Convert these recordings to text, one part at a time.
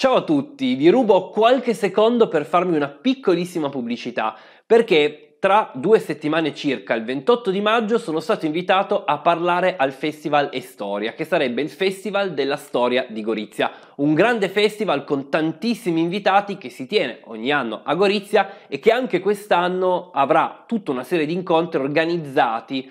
Ciao a tutti, vi rubo qualche secondo per farmi una piccolissima pubblicità, perché tra 2 settimane circa, il 28 di maggio, sono stato invitato a parlare al Festival Estoria, che sarebbe il Festival della Storia di Gorizia, un grande festival con tantissimi invitati che si tiene ogni anno a Gorizia e che anche quest'anno avrà tutta una serie di incontri organizzati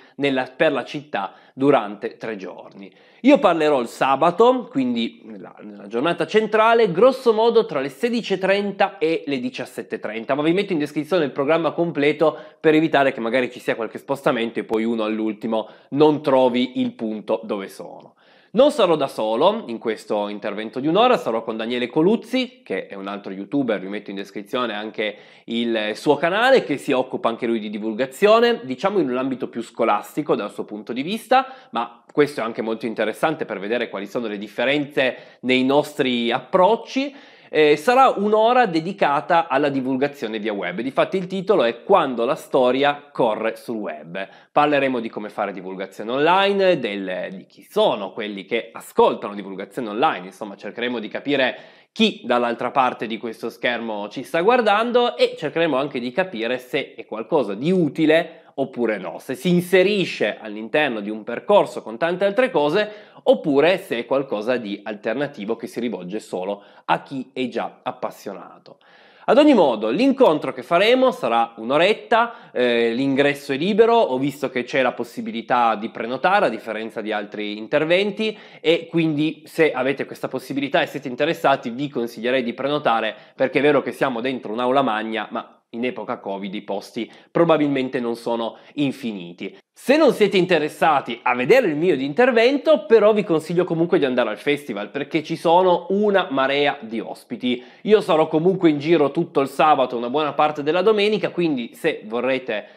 per la città durante 3 giorni. Io parlerò il sabato, quindi nella giornata centrale, grosso modo tra le 16:30 e le 17:30, ma vi metto in descrizione il programma completo per evitare che magari ci sia qualche spostamento e poi uno all'ultimo non trovi il punto dove sono. Non sarò da solo in questo intervento di un'ora, sarò con Daniele Coluzzi, che è un altro youtuber, vi metto in descrizione anche il suo canale, che si occupa anche lui di divulgazione, diciamo in un ambito più scolastico dal suo punto di vista, ma questo è anche molto interessante per vedere quali sono le differenze nei nostri approcci. Sarà un'ora dedicata alla divulgazione via web, difatti il titolo è Quando la storia corre sul web. Parleremo di come fare divulgazione online, di chi sono quelli che ascoltano divulgazione online, insomma cercheremo di capire chi dall'altra parte di questo schermo ci sta guardando e cercheremo anche di capire se è qualcosa di utile oppure no, se si inserisce all'interno di un percorso con tante altre cose, oppure se è qualcosa di alternativo che si rivolge solo a chi è già appassionato. Ad ogni modo, l'incontro che faremo sarà un'oretta, l'ingresso è libero, ho visto che c'è la possibilità di prenotare a differenza di altri interventi e quindi se avete questa possibilità e siete interessati vi consiglierei di prenotare, perché è vero che siamo dentro un'aula magna, ma in epoca Covid i posti probabilmente non sono infiniti. Se non siete interessati a vedere il mio intervento, però vi consiglio comunque di andare al festival, perché ci sono una marea di ospiti. Io sarò comunque in giro tutto il sabato, una buona parte della domenica, quindi se vorrete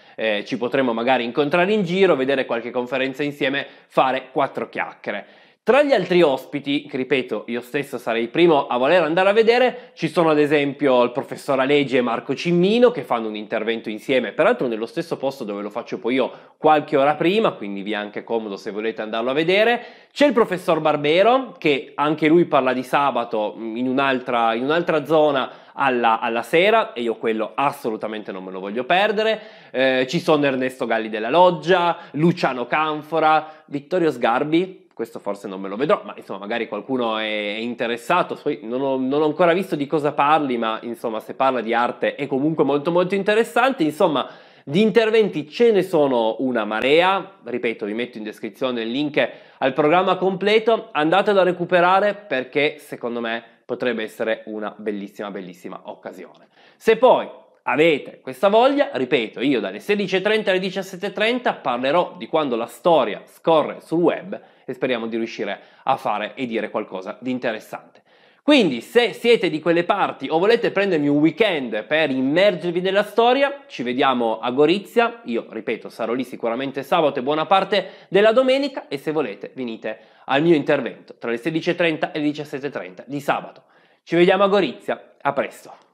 ci potremo magari incontrare in giro, vedere qualche conferenza insieme, fare 4 chiacchiere. Tra gli altri ospiti, che ripeto io stesso sarei il primo a voler andare a vedere, ci sono ad esempio il professor Allegi e Marco Cimmino che fanno un intervento insieme, peraltro nello stesso posto dove lo faccio poi io qualche ora prima, quindi vi è anche comodo se volete andarlo a vedere. C'è il professor Barbero che anche lui parla di sabato in un'altra zona alla sera e io quello assolutamente non me lo voglio perdere. Ci sono Ernesto Galli della Loggia, Luciano Canfora, Vittorio Sgarbi. Questo forse non me lo vedrò, ma insomma magari qualcuno è interessato, non ho ancora visto di cosa parli, ma insomma se parla di arte è comunque molto molto interessante. Insomma di interventi ce ne sono una marea, ripeto vi metto in descrizione il link al programma completo, andatelo a recuperare perché secondo me potrebbe essere una bellissima bellissima occasione. Se poi avete questa voglia, ripeto, io dalle 16:30 alle 17:30 parlerò di quando la storia scorre sul web e speriamo di riuscire a fare e dire qualcosa di interessante. Quindi se siete di quelle parti o volete prendermi un weekend per immergervi nella storia, ci vediamo a Gorizia, io ripeto sarò lì sicuramente sabato e buona parte della domenica e se volete venite al mio intervento tra le 16:30 e le 17:30 di sabato. Ci vediamo a Gorizia, a presto!